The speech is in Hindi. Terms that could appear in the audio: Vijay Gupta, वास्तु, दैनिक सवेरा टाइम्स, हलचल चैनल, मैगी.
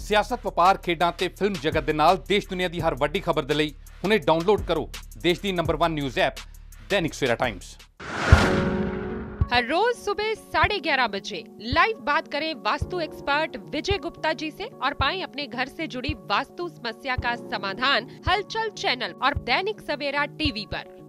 सियासत ਵਪਾਰ ਖੇਡਾਂ ਤੇ ਫਿਲਮ ਜਗਤ ਦੇ ਨਾਲ ਦੇਸ਼ ਦੁਨੀਆ ਦੀ ਹਰ ਵੱਡੀ ਖਬਰ ਦੇ ਲਈ ਹੁਣੇ ਡਾਊਨਲੋਡ ਕਰੋ ਦੇਸ਼ ਦੀ number 1 news app दैनिक सवेरा टाइम्स। हर रोज सुबह 11:30 बजे लाइव बात करें वास्तु एक्सपर्ट विजय गुप्ता जी से और पाएं अपने घर से जुड़ी वास्तु समस्या का समाधान हलचल चैनल और दैनिक सवेरा टीवी पर।